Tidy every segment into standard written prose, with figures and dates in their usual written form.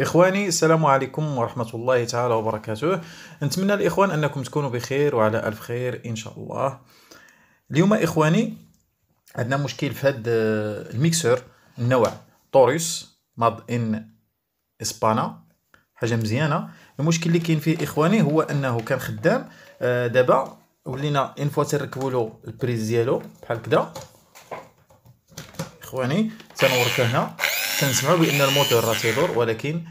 إخواني السلام عليكم ورحمة الله تعالى وبركاته. نتمنى الإخوان أنكم تكونوا بخير وعلى ألف خير إن شاء الله. اليوم إخواني عندنا مشكل في هذا الميكسر النوع توريس ماد إن إسبانا، حاجة مزيانة. المشكل اللي كاين فيه إخواني هو أنه كان خدام، دابا ولينا إن فوا تركبوا له البريز ديالو بحال كدا إخواني، تنوركه هنا كنسمعوا بان الموتور راه تيدور، ولكن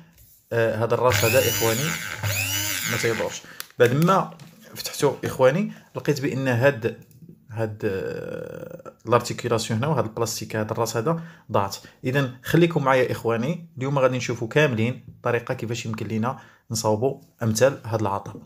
هذا الراس هذا اخواني ما تيدورش. بعد ما فتحته اخواني لقيت بان هاد لارتيكولاسيون هنا وهاد البلاستيك هذا الراس هذا ضاعت. اذا خليكم معايا اخواني، اليوم غادي نشوفوا كاملين الطريقه كيفاش يمكن لينا نصاوبوا امثال هاد العطب.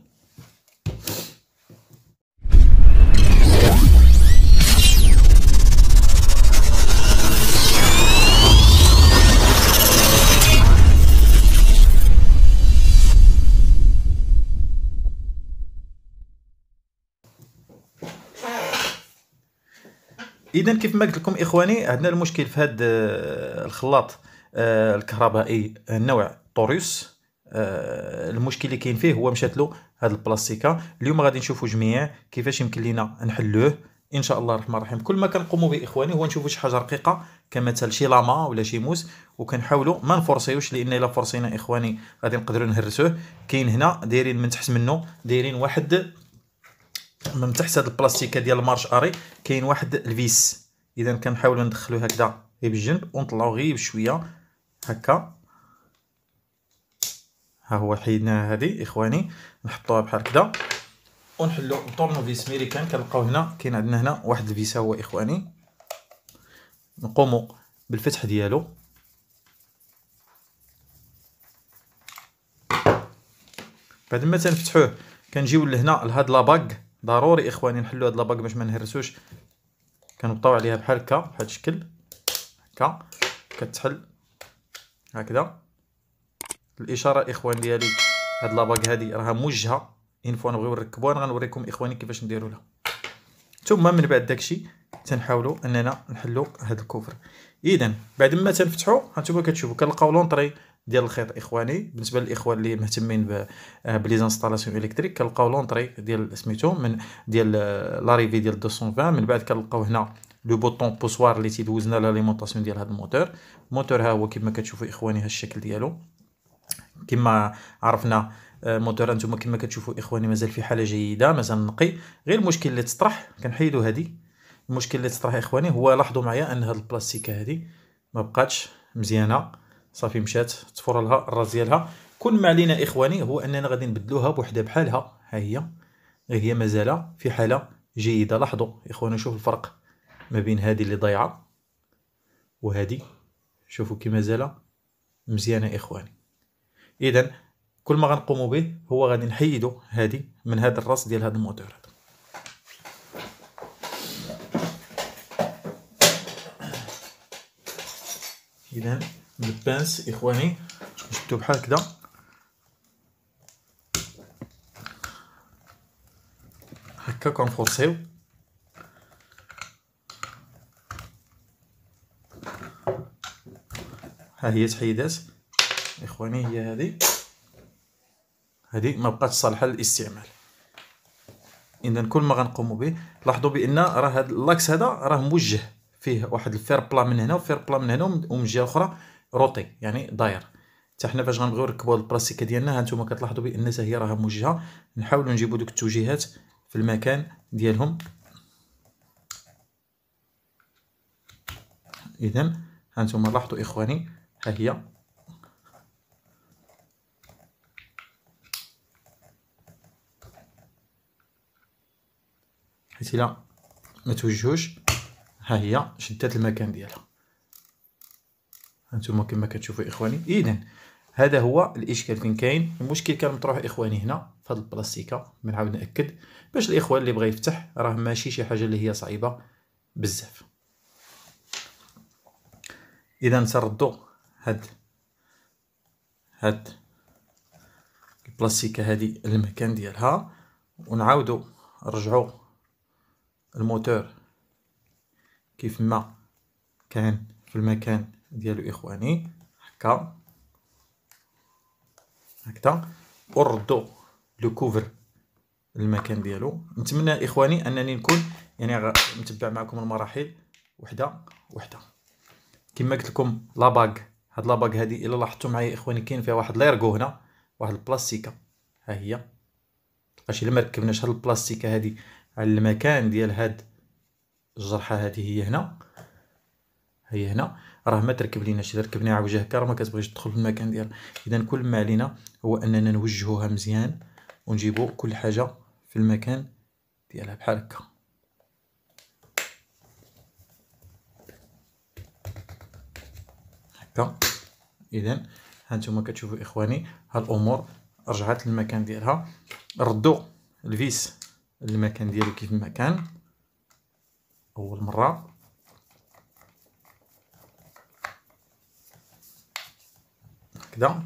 اذا كيف ما قلت لكم اخواني عندنا المشكل في هذا الخلاط الكهربائي النوع توريس. المشكل اللي كاين فيه هو مشات له هذه البلاستيكه. اليوم غادي نشوفوا جميع كيفاش يمكن لينا نحلوه ان شاء الله الرحمن الرحيم. كل ما كنقوموا به اخواني هو نشوفوا شي حاجه رقيقه كمثل شي لاما ولا شي موس، وكنحاولوا ما نفرسيوش، لان الا فرسينا اخواني غادي نقدروا نهرسوه. كاين هنا دايرين من تحت منه دايرين واحد من تحت هاد البلاستيكه ديال المارش اري كاين واحد الفيس. اذا كنحاولوا ندخلوه هكذا غير بالجنب ونطلعوا غير بشويه هكا. ها هو حيدناها هذه اخواني، نحطوها بحال هكذا ونحلو الطورنوفيس ميريكان. كنلقاو هنا كاين عندنا هنا واحد الفيس هو اخواني، نقوموا بالفتح ديالو بعد ما تنفتحوه كنجيو لهنا لهاد لاباك. ضروري اخواني نحلوا هاد لاباك باش ما نهرسوش، كنبطاو عليها بحال هكا بهاد الشكل هكا كتحل هكذا. الاشاره اخوان ديالي هاد لاباك هادي راها موجهه، ان فوا نبغيو نركبوها غنوريكم اخواني كيفاش نديروا لها. ثم من بعد داكشي تنحاولوا اننا نحلوا هاد الكوفر. اذا بعد ما تنفتحوا هانتوما كتشوفوا كنلقاو لونطري ديال الخيط اخواني. بالنسبه للاخوان اللي مهتمين بلي زانستالاسيون الكتريك كنلقاو لونطري ديال سميتو من ديال لاريفي ديال 220. من بعد كنلقاو هنا لو بوطون بوسوار اللي تيدوزنا لاليمونطاسيون ديال هذا الموتور. الموتور ها هو كما كتشوفوا اخواني هذا الشكل ديالو كما عرفنا موتور. انتم كما كتشوفوا اخواني مازال في حاله جيده، مازال نقي. غير المشكل اللي تطرح كنحيدو هذه. المشكل اللي تطرح اخواني هو لاحظوا معايا ان هذه البلاستيكه هذه ما بقاتش مزيانه، صافي مشات تفور لها الراس ديالها. كل ما علينا اخواني هو اننا غادي نبدلوها بوحده بحالها. ها هي غير هي مازال في حاله جيده. لاحظوا اخواني، شوف الفرق ما بين هذه اللي ضايعه وهذه، شوفوا كي مازال مزيانه اخواني. اذا كل ما غنقوموا به هو غادي نحيدوا هذه من هذا الراس ديال هذا الموتور هذا. اذا بالبانس اخواني شفتو بحال هكذا هكا كنفرسيو ها هي تحيدات اخواني. هي هذه ما بقاتش صالحه للاستعمال. اذا كل ما غنقوموا به لاحظوا بان راه هذا اللاكس هذا راه موجه فيه واحد الفير بلا من هنا وفير بلا من هنا ومن الجهه الاخرى روطي يعني داير. حتى حنا فاش غنبغيو نركبوا هاد البلاستيكه ديالنا ها نتوما كتلاحظوا بان حتى هي راها موجهه. نحاولوا نجيبوا دوك التوجيهات في المكان ديالهم. اذا ها نتوما لاحظوا اخواني ها هي حيت الا ما توجهوش ها هي شدات المكان ديالها. هانتوما كما كتشوفوا اخواني. اذا هذا هو الاشكال فين كاين المشكل. كان مطروح اخواني هنا في هذه البلاستيكه. بنعاود ناكد باش الاخوان اللي بغى يفتح راه ماشي شي حاجه اللي هي صعيبه بزاف. اذا نردوا هاد البلاستيكه هذه المكان ديالها ونعاودوا نرجعوا الموتور كيف ما كان في المكان ديالو اخواني هكا هكذا ونردو لو كوفر المكان ديالو. نتمنى اخواني انني نكون يعني متبع معكم المراحل وحده وحده. كما قلت لكم لاباغ، هاد لاباغ هادي الا لاحظتوا معايا اخواني كاين فيها واحد ليرغو هنا، واحد البلاستيكه ها هي. ماشي الا ما ركبناش هاد البلاستيكه هادي على المكان ديال هاد الجرحه هادي، هي هنا هي هنا راه ما تركب ليناش. الا ركبناها على وجه هكا راه ما كتبغيش تدخل في المكان ديالها. اذا كل ما علينا هو اننا نوجهوها مزيان ونجيبو كل حاجه في المكان ديالها بحال هكا. اذا هانتوما كتشوفوا اخواني هالامور رجعت للمكان ديالها. ردو الفيس للمكان ديالو كيف ما كان اول مره. هكذا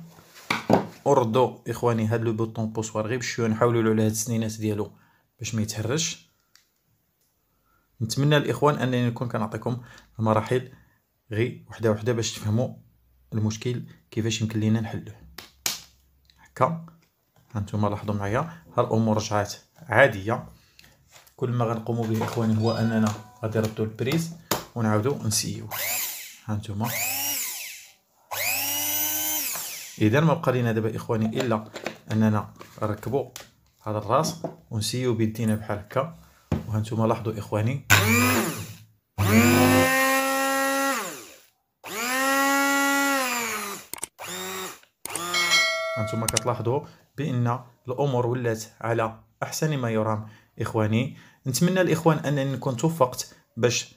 وردو اخواني هاد لو بوطون بوسوار غير بشويه، نحاولوا على هاد السنينات ديالو باش ما يتهرش. نتمنى الاخوان انني نكون كنعطيكم المراحل غير وحده وحده باش تفهموا المشكل كيفاش يمكن لينا نحلوه. هكا هانتوما لاحظوا معايا هالامور رجعات عاديه. كل ما غنقوموا به اخواني هو اننا غادي نردو البريز ونعاودو نسيو. هانتوما اذا ما بقى لينا دابا اخواني الا اننا نركبوا هذا الراس ونسيو بيدينا بحال هكا. وهانتوما لاحظوا اخواني هانتوما كتلاحظوا بان الامور ولات على احسن ما يرام اخواني. نتمنى الاخوان انني نكون توفقت باش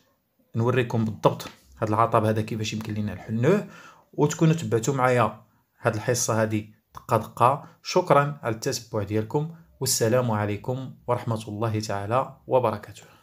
نوريكم بالضبط هذا العطب هذا كيفاش يمكن لينا نحلوه، وتكونوا تبعتوا معايا هاد الحصة هادي دقة دقة. شكرا على التتبع ديالكم والسلام عليكم ورحمة الله تعالى وبركاته.